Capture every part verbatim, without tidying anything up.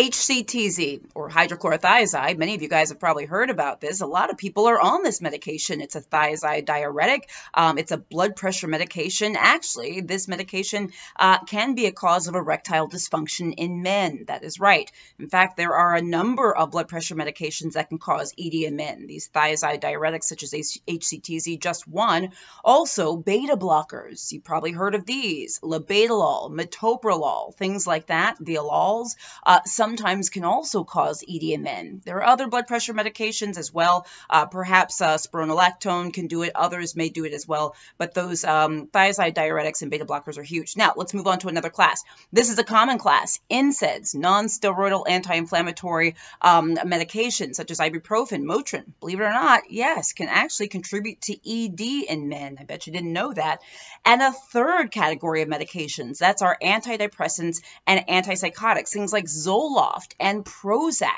H C T Z, or hydrochlorothiazide, many of you guys have probably heard about this. A lot of people are on this medication. It's a thiazide diuretic. Um, it's a blood pressure medication. Actually, this medication uh, can be a cause of erectile dysfunction in men. That is right. In fact, there are a number of blood pressure medications that can cause E D in men. These thiazide diuretics, such as H C T Z, just one. Also, beta blockers. You probably heard of these. Labetalol, metoprolol, things like that. The alols. Uh, some sometimes can also cause E D in men. There are other blood pressure medications as well. Uh, perhaps uh, spironolactone can do it. Others may do it as well. But those um, thiazide diuretics and beta blockers are huge. Now, let's move on to another class. This is a common class. N SAIDs, non-steroidal anti-inflammatory um, medications such as ibuprofen, Motrin. Believe it or not, yes, can actually contribute to E D in men. I bet you didn't know that. And a third category of medications, that's our antidepressants and antipsychotics, things like Zoloft and Prozac.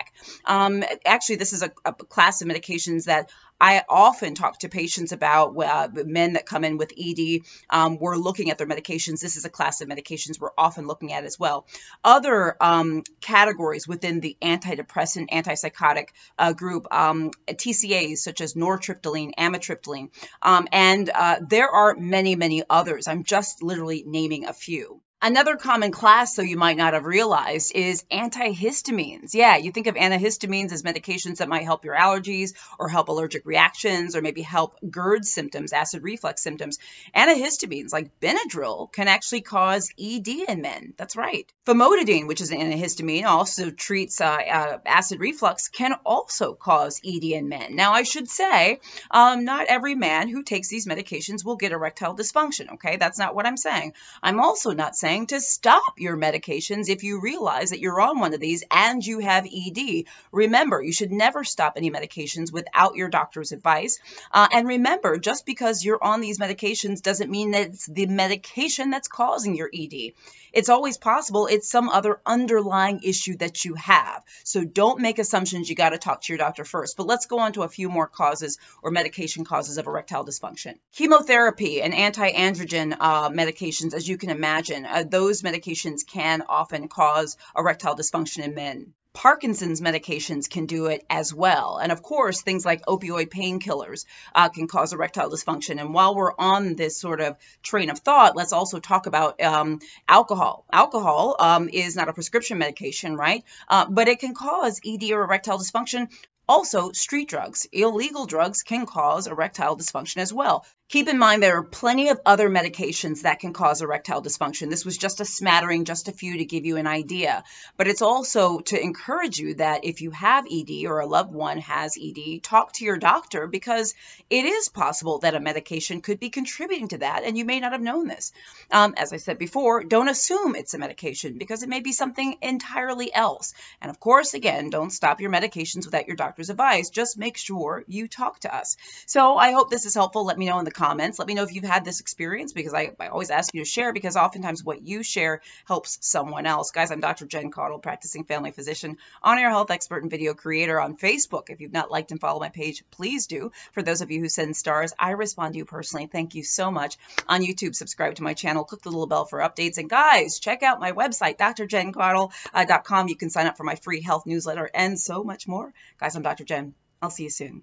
Um, actually, this is a, a class of medications that I often talk to patients about. Uh, men that come in with E D, um, we're looking at their medications. This is a class of medications we're often looking at as well. Other um, categories within the antidepressant, antipsychotic uh, group, um, T C As such as nortriptyline, amitriptyline, um, and uh, there are many, many others. I'm just literally naming a few. Another common class, though you might not have realized, is antihistamines. Yeah, you think of antihistamines as medications that might help your allergies or help allergic reactions or maybe help GERD symptoms, acid reflux symptoms. Antihistamines like Benadryl can actually cause E D in men. That's right. Famotidine, which is an antihistamine, also treats uh, uh, acid reflux, can also cause E D in men. Now, I should say, um, not every man who takes these medications will get erectile dysfunction, okay? That's not what I'm saying. I'm also not saying to stop your medications if you realize that you're on one of these and you have E D. Remember, you should never stop any medications without your doctor's advice. Uh, and remember, just because you're on these medications doesn't mean that it's the medication that's causing your E D. It's always possible it's some other underlying issue that you have. So don't make assumptions. You got to talk to your doctor first. But let's go on to a few more causes or medication causes of erectile dysfunction. Chemotherapy and anti-androgen uh, medications, as you can imagine, uh, those medications can often cause erectile dysfunction in men. Parkinson's medications can do it as well. And of course, things like opioid painkillers uh, can cause erectile dysfunction. And while we're on this sort of train of thought, let's also talk about um, alcohol. Alcohol um, is not a prescription medication, right? Uh, but it can cause E D or erectile dysfunction. Also, street drugs, illegal drugs can cause erectile dysfunction as well. Keep in mind there are plenty of other medications that can cause erectile dysfunction. This was just a smattering, just a few to give you an idea. But it's also to encourage you that if you have E D or a loved one has E D, talk to your doctor because it is possible that a medication could be contributing to that and you may not have known this. Um, as I said before, don't assume it's a medication because it may be something entirely else. And of course, again, don't stop your medications without your doctor advice. Just make sure you talk to us. So I hope this is helpful. Let me know in the comments. Let me know if you've had this experience because I, I always ask you to share because oftentimes what you share helps someone else. Guys, I'm Doctor Jen Caudle, practicing family physician, on-air health expert and video creator on Facebook. If you've not liked and followed my page, please do. For those of you who send stars, I respond to you personally. Thank you so much. On YouTube, subscribe to my channel, click the little bell for updates. And guys, check out my website, D R jen caudle dot com. You can sign up for my free health newsletter and so much more. Guys, I'm Doctor Jen. I'll see you soon.